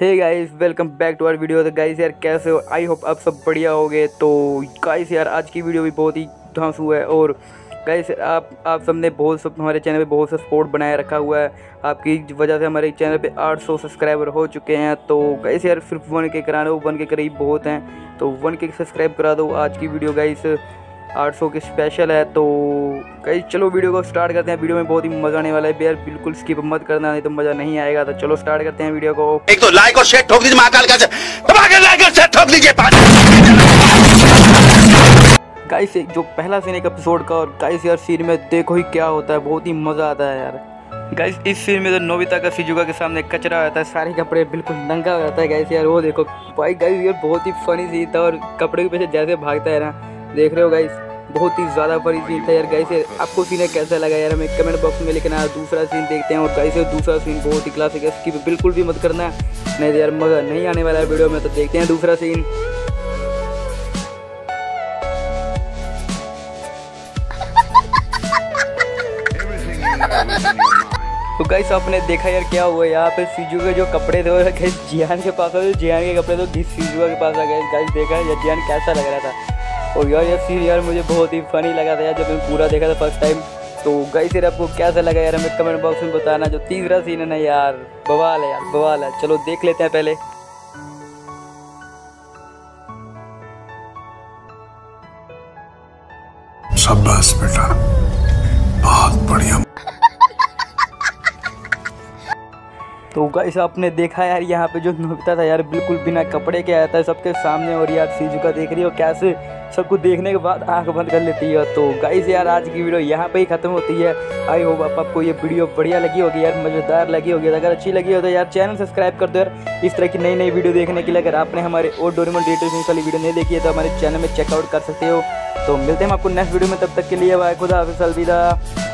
Hey guys welcome back to our video. तो guys यार कैसे हो, आई होप आप सब बढ़िया होगे। तो गाइस यार आज की वीडियो भी बहुत ही धांसू है और गाइस आप सबने हमारे चैनल पे बहुत सा सपोर्ट बनाए रखा हुआ है। आपकी वजह से हमारे चैनल पे 800 सब्सक्राइबर हो चुके हैं। तो गाइस यार सिर्फ 1K करा दो, 1K के करीब बहुत हैं, तो 1K सब्सक्राइब करा दो। आज की वीडियो गाइस 800 के स्पेशल है। तो गाइस चलो वीडियो को स्टार्ट करते हैं। वीडियो में बहुत ही मज़ा आने वाला है यार, बिल्कुल स्किप मत करना नहीं तो मज़ा नहीं आएगा। तो चलो स्टार्ट करते हैं वीडियो को। एक तो लाइक और शेयर ठोक दीजिए, महाकाल का लाइक और शेयर ठोक दीजिए। गाइस जो पहला सीन एक एपिसोड का, और गाइस यार सीन में देखो ही क्या होता है, बहुत ही मज़ा आता है यार। गाइस इस सीन में तो नोबिता का शिजुका के सामने कचरा हो जाता है, सारे कपड़े बिल्कुल नंगा हो जाता है। गाइस यार वो देखो भाई, गाइस यार बहुत ही फनी सीन था, और कपड़े के पीछे जैसे भागता है ना, देख रहे हो गाइस, बहुत ही ज़्यादा फनी सीन था यार। गाइस यार आपको सीन कैसा लगा यार हमें कमेंट बॉक्स में लिखना। दूसरा सीन देखते हैं, और गाइस यार दूसरा सीन बहुत ही क्लासिक है, इसकी बिल्कुल भी मत करना नहीं यार, मज़ा नहीं आने वाला है वीडियो में। तो देखते हैं दूसरा सीन। तो गाइस आपने देखा यार क्या हुआ, यहाँ पे शिजुका के जो कपड़े थे वो गाइस जियान के पास आ गए, जियान के कपड़े तो शिजुका के पास आ गए। गाइस देखा यार जियान कैसा लग रहा था, और यार ये सीन यार मुझे बहुत ही फनी लगा था यार जब मैंने पूरा देखा था फर्स्ट टाइम। तो गाइस यार आपको कैसा लगा यार हमें कमेंट बॉक्स में बताना। जो तीसरा सीन है ना यार, बवाल है यार, बवाल है। चलो देख लेते हैं पहले। शाबाश बेटा, बहुत बढ़िया। तो गाइस आपने देखा यार यहाँ पे जो नोबिता था यार बिल्कुल बिना कपड़े के आया था सबके सामने, और यार शिजुका देख रही हो कैसे सबको देखने के बाद आंख बंद कर लेती है। तो गाइस यार आज की वीडियो यहाँ पे ही खत्म होती है। आई होप आपको ये वीडियो बढ़िया लगी होगी यार, मज़ेदार लगी होगी। अगर अच्छी लगी हो तो यार चैनल सब्सक्राइब कर दो यार इस तरह की नई नई वीडियो देखने के लिए। अगर आपने हमारे और डोरेमोन डिटेल्स वाली वीडियो नहीं देखी है तो हमारे चैनल में चेकआउट कर सकते हो। तो मिलते हैं आपको नेक्स्ट वीडियो में, तब तक के लिए बाय, खुदा हाफिज़, अलविदा।